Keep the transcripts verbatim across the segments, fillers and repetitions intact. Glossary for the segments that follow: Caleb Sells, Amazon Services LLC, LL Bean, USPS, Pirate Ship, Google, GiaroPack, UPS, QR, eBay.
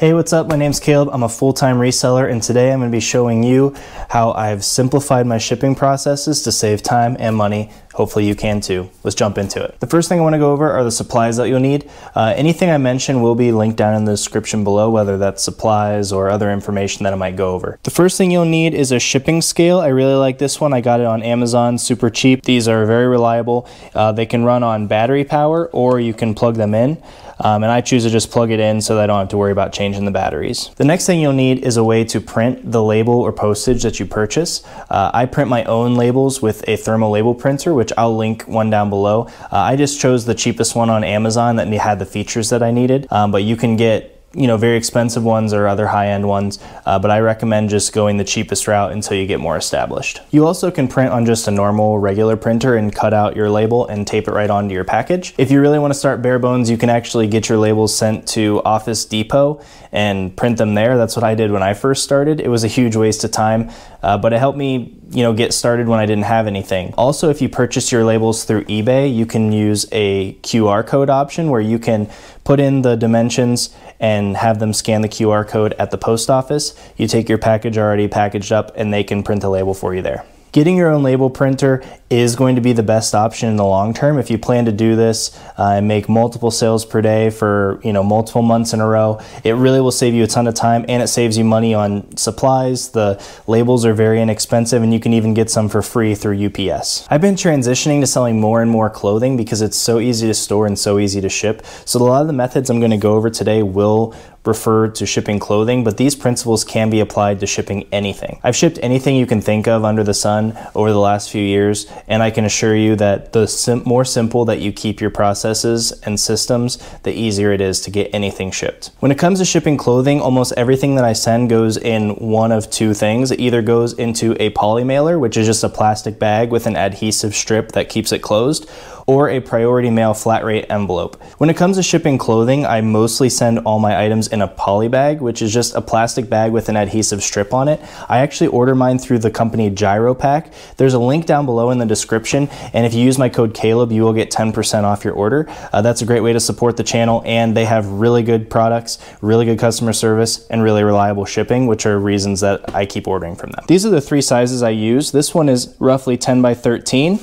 Hey, what's up? My name's Caleb. I'm a full-time reseller, and today I'm going to be showing you how I've simplified my shipping processes to save time and money. Hopefully you can too. Let's jump into it. The first thing I want to go over are the supplies that you'll need. Uh, anything I mention will be linked down in the description below, whether that's supplies or other information that I might go over. The first thing you'll need is a shipping scale. I really like this one. I got it on Amazon, super cheap. These are very reliable. Uh, they can run on battery power or you can plug them in. Um, and I choose to just plug it in so that I don't have to worry about changing the batteries. The next thing you'll need is a way to print the label or postage that you purchase. Uh, I print my own labels with a thermal label printer, which I'll link one down below. Uh, I just chose the cheapest one on Amazon that had the features that I needed, um, but you can get you know, very expensive ones or other high-end ones, uh, but I recommend just going the cheapest route until you get more established. You also can print on just a normal regular printer and cut out your label and tape it right onto your package. If you really want to start bare bones, you can actually get your labels sent to Office Depot and print them there. That's what I did when I first started. It was a huge waste of time, uh, but it helped me you know, get started when I didn't have anything. Also, if you purchase your labels through eBay, you can use a Q R code option where you can put in the dimensions and have them scan the Q R code at the post office. You take your package already packaged up and they can print the label for you there. Getting your own label printer is going to be the best option in the long term. If you plan to do this uh, and make multiple sales per day for you know multiple months in a row, it really will save you a ton of time and it saves you money on supplies. The labels are very inexpensive and you can even get some for free through U P S. I've been transitioning to selling more and more clothing because it's so easy to store and so easy to ship. So a lot of the methods I'm going to go over today will refer to shipping clothing, but these principles can be applied to shipping anything. I've shipped anything you can think of under the sun over the last few years, and I can assure you that the sim more simple that you keep your processes and systems, the easier it is to get anything shipped. When it comes to shipping clothing, almost everything that I send goes in one of two things. It either goes into a poly mailer, which is just a plastic bag with an adhesive strip that keeps it closed, or a priority mail flat rate envelope. When it comes to shipping clothing, I mostly send all my items in a poly bag, which is just a plastic bag with an adhesive strip on it. I actually order mine through the company GiaroPack. There's a link down below in the description, and if you use my code Caleb, you will get ten percent off your order. Uh, that's a great way to support the channel, and they have really good products, really good customer service, and really reliable shipping, which are reasons that I keep ordering from them. These are the three sizes I use. This one is roughly ten by thirteen.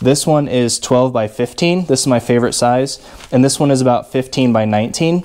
This one is twelve by fifteen. This is my favorite size. And this one is about fifteen by nineteen.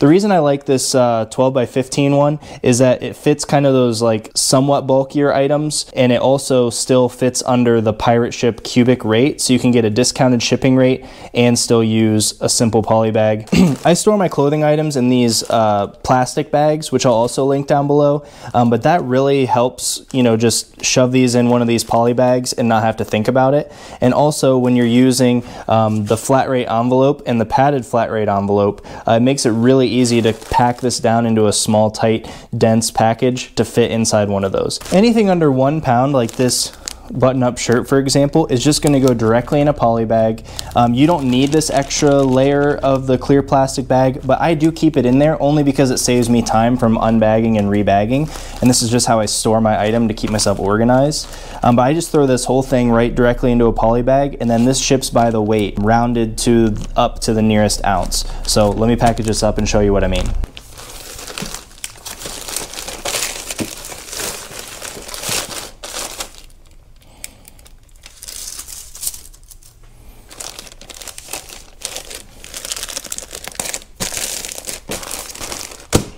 The reason I like this uh, twelve by fifteen one is that it fits kind of those like somewhat bulkier items, and it also still fits under the Pirate Ship cubic rate, so you can get a discounted shipping rate and still use a simple poly bag. I store my clothing items in these uh, plastic bags, which I'll also link down below, um, but that really helps, you know, just shove these in one of these poly bags and not have to think about it. And also when you're using um, the flat rate envelope and the padded flat rate envelope, uh, it makes it really easy to pack this down into a small, tight, dense package to fit inside one of those. Anything under one pound, like this button-up shirt, for example, is just going to go directly in a poly bag. Um, you don't need this extra layer of the clear plastic bag, but I do keep it in there only because it saves me time from unbagging and rebagging, and this is just how I store my item to keep myself organized. Um, but I just throw this whole thing right directly into a poly bag, and then this ships by the weight, rounded to up to the nearest ounce. So let me package this up and show you what I mean.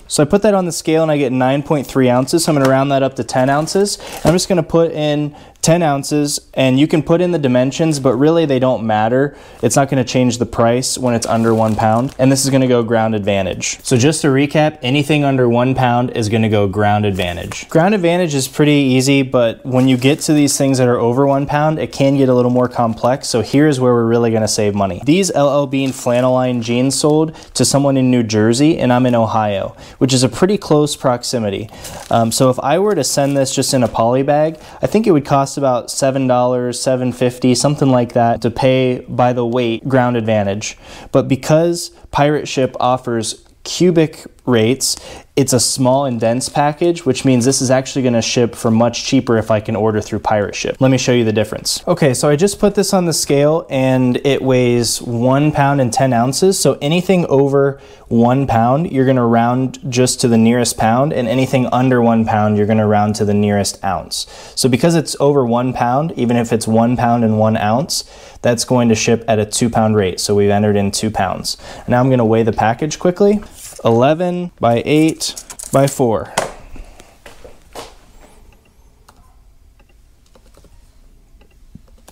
So I put that on the scale and I get nine point three ounces. So I'm going to round that up to ten ounces. I'm just going to put in ten ounces, and you can put in the dimensions, but really they don't matter. It's not going to change the price when it's under one pound. And this is going to go Ground Advantage. So just to recap, anything under one pound is going to go Ground Advantage. Ground Advantage is pretty easy, but when you get to these things that are over one pound, it can get a little more complex. So here's where we're really going to save money. These L L Bean flannel line jeans sold to someone in New Jersey, and I'm in Ohio, which is a pretty close proximity. Um, so if I were to send this just in a poly bag, I think it would cost about seven dollars, seven fifty, something like that, to pay by the weight Ground Advantage. But because Pirate Ship offers cubic rates. It's a small and dense package, which means this is actually gonna ship for much cheaper if I can order through Pirate Ship. Let me show you the difference. Okay, so I just put this on the scale and it weighs one pound and ten ounces. So anything over one pound, you're gonna round just to the nearest pound, and anything under one pound, you're gonna round to the nearest ounce. So because it's over one pound, even if it's one pound and one ounce, that's going to ship at a two pound rate. So we've entered in two pounds. Now I'm gonna weigh the package quickly. eleven by eight by four.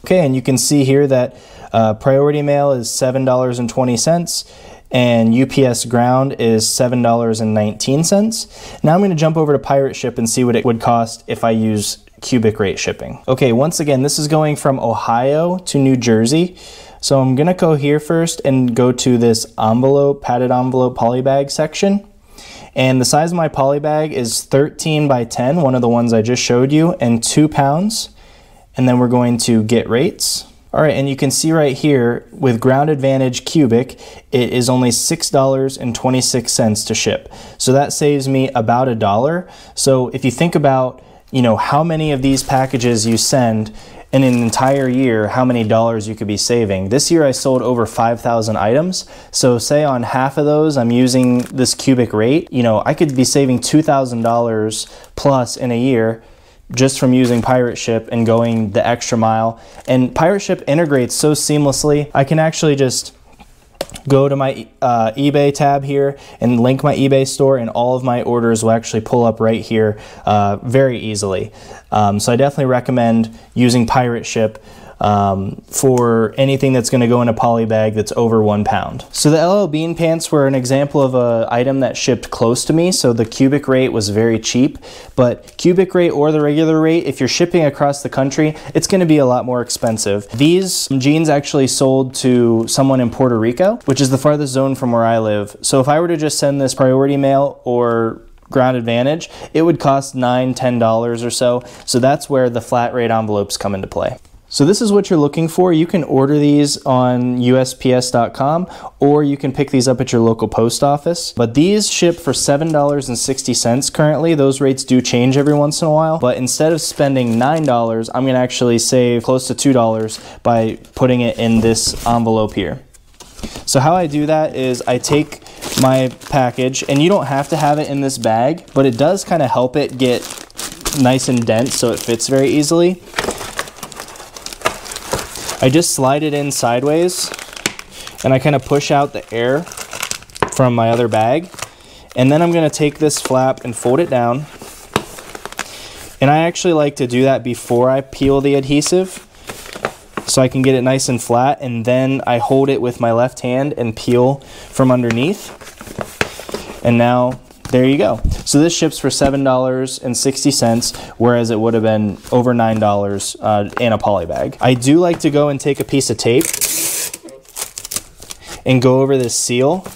Okay, and you can see here that uh, priority mail is seven dollars and twenty cents and U P S ground is seven dollars and nineteen cents. Now I'm gonna jump over to Pirate Ship and see what it would cost if I use cubic rate shipping. Okay, once again, this is going from Ohio to New Jersey. So I'm gonna go here first and go to this envelope, padded envelope poly bag section. And the size of my poly bag is thirteen by ten, one of the ones I just showed you, and two pounds. And then we're going to get rates. All right, and you can see right here with Ground Advantage cubic, it is only six dollars and twenty-six cents to ship. So that saves me about a dollar. So if you think about, you know, how many of these packages you send in an entire year, how many dollars you could be saving. This year I sold over five thousand items. So say on half of those, I'm using this cubic rate, you know, I could be saving two thousand dollars plus in a year just from using Pirate Ship and going the extra mile. And Pirate Ship integrates so seamlessly. I can actually just go to my uh, eBay tab here and link my eBay store, and all of my orders will actually pull up right here uh, very easily. Um, so I definitely recommend using Pirate Ship um, for anything that's gonna go in a poly bag that's over one pound. So the L L Bean pants were an example of an item that shipped close to me, so the cubic rate was very cheap. But cubic rate or the regular rate, if you're shipping across the country, it's gonna be a lot more expensive. These jeans actually sold to someone in Puerto Rico, which is the farthest zone from where I live. So if I were to just send this priority mail or Ground Advantage, it would cost nine, ten dollars or so. So that's where the flat rate envelopes come into play. So this is what you're looking for. You can order these on U S P S dot com, or you can pick these up at your local post office. But these ship for seven dollars and sixty cents currently. Those rates do change every once in a while. But instead of spending nine dollars, I'm gonna actually save close to two dollars by putting it in this envelope here. So how I do that is I take my package, and you don't have to have it in this bag, but it does kind of help it get nice and dense so it fits very easily. I just slide it in sideways and I kind of push out the air from my other bag. And then I'm going to take this flap and fold it down. And I actually like to do that before I peel the adhesive, so I can get it nice and flat, and then I hold it with my left hand and peel from underneath. And now, there you go. So this ships for seven dollars and sixty cents, whereas it would have been over nine dollars uh, in a poly bag. I do like to go and take a piece of tape and go over this seal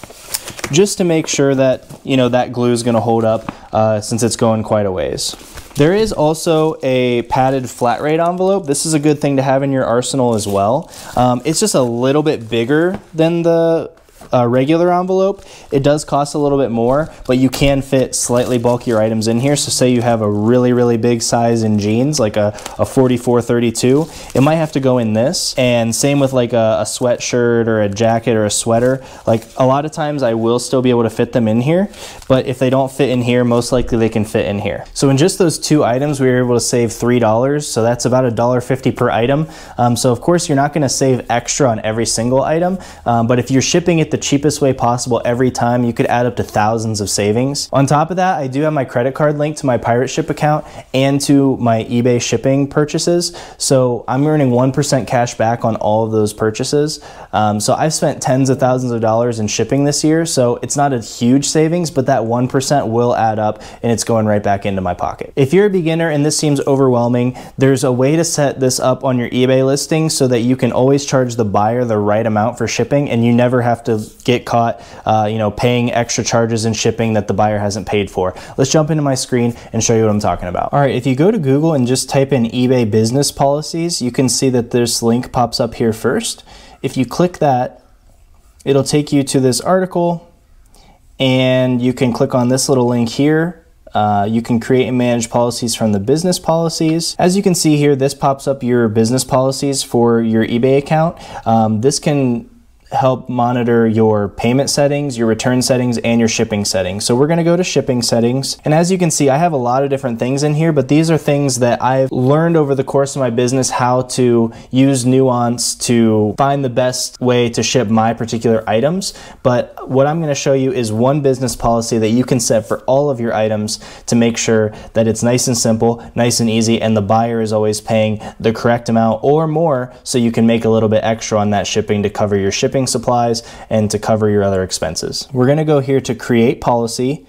just to make sure that, you know, that glue is gonna hold up uh, since it's going quite a ways. There is also a padded flat rate envelope. This is a good thing to have in your arsenal as well. Um, it's just a little bit bigger than the uh, regular envelope. It does cost a little bit more, but you can fit slightly bulkier items in here. So say you have a really, really big size in jeans, like a, a forty-four thirty-two, it might have to go in this. And same with like a, a sweatshirt or a jacket or a sweater. Like a lot of times I will still be able to fit them in here, but if they don't fit in here, most likely they can fit in here. So in just those two items, we were able to save three dollars. So that's about a dollar fifty per item. Um, so of course you're not gonna save extra on every single item, um, but if you're shipping it the cheapest way possible every time, you could add up to thousands of savings. On top of that, I do have my credit card linked to my Pirate Ship account and to my eBay shipping purchases. So I'm earning one percent cash back on all of those purchases. Um, so I've spent tens of thousands of dollars in shipping this year. So it's not a huge savings, but that one percent will add up and it's going right back into my pocket. If you're a beginner and this seems overwhelming, there's a way to set this up on your eBay listing so that you can always charge the buyer the right amount for shipping and you never have to get caught uh, you know, paying extra charges in shipping that the buyer hasn't paid for. Let's jump into my screen and show you what I'm talking about. All right, if you go to Google and just type in eBay business policies, you can see that this link pops up here first. If you click that, it'll take you to this article and you can click on this little link here. Uh, you can create and manage policies from the business policies. As you can see here, this pops up your business policies for your eBay account. Um, this can help monitor your payment settings, your return settings, and your shipping settings. So we're gonna go to shipping settings. And as you can see, I have a lot of different things in here, but these are things that I've learned over the course of my business, how to use nuance to find the best way to ship my particular items. But what I'm gonna show you is one business policy that you can set for all of your items to make sure that it's nice and simple, nice and easy, and the buyer is always paying the correct amount or more, so you can make a little bit extra on that shipping to cover your shipping supplies and to cover your other expenses. We're going to go here to create policy,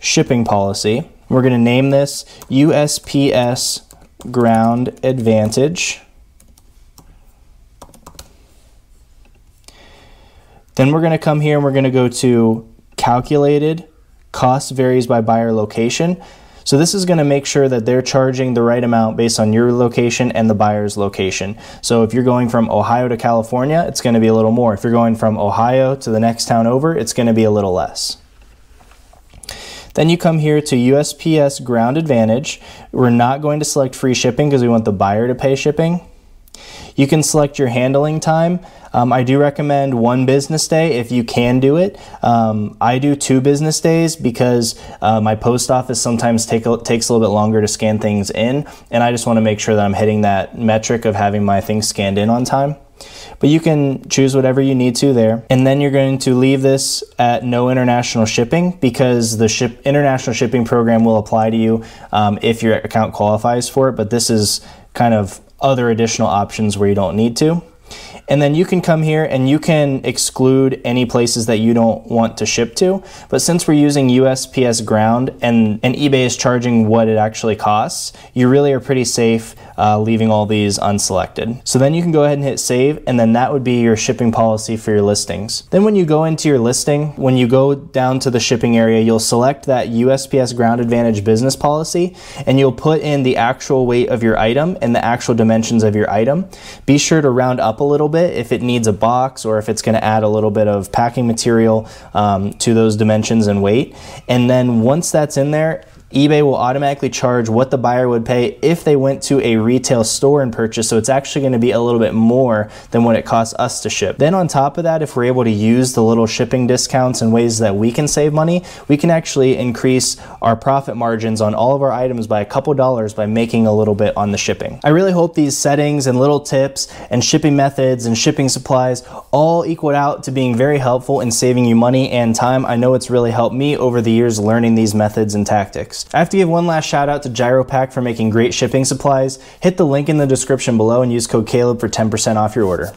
shipping policy. We're going to name this U S P S Ground Advantage. Then we're going to come here and we're going to go to calculated, cost varies by buyer location. So this is going to make sure that they're charging the right amount based on your location and the buyer's location. So if you're going from Ohio to California, it's going to be a little more. If you're going from Ohio to the next town over, it's going to be a little less. Then you come here to U S P S Ground Advantage. We're not going to select free shipping because we want the buyer to pay shipping. You can select your handling time. Um, I do recommend one business day if you can do it. Um, I do two business days because uh, my post office sometimes take a, takes a little bit longer to scan things in, and I just want to make sure that I'm hitting that metric of having my things scanned in on time. But you can choose whatever you need to there. And then you're going to leave this at no international shipping because the ship international shipping program will apply to you um, if your account qualifies for it, but this is kind of other additional options where you don't need to. And then you can come here and you can exclude any places that you don't want to ship to. But since we're using U S P S Ground and, and eBay is charging what it actually costs, you really are pretty safe uh, leaving all these unselected. So then you can go ahead and hit save, and then that would be your shipping policy for your listings. Then when you go into your listing, when you go down to the shipping area, you'll select that U S P S Ground Advantage business policy, and you'll put in the actual weight of your item and the actual dimensions of your item. Be sure to round up a little bit if it needs a box or if it's going to add a little bit of packing material um, to those dimensions and weight. And then once that's in there, eBay will automatically charge what the buyer would pay if they went to a retail store and purchased, so it's actually going to be a little bit more than what it costs us to ship. Then on top of that, if we're able to use the little shipping discounts and ways that we can save money, we can actually increase our profit margins on all of our items by a couple dollars by making a little bit on the shipping. I really hope these settings and little tips and shipping methods and shipping supplies all equaled out to being very helpful in saving you money and time. I know it's really helped me over the years learning these methods and tactics. I have to give one last shout out to GiaroPack for making great shipping supplies. Hit the link in the description below and use code Caleb for ten percent off your order.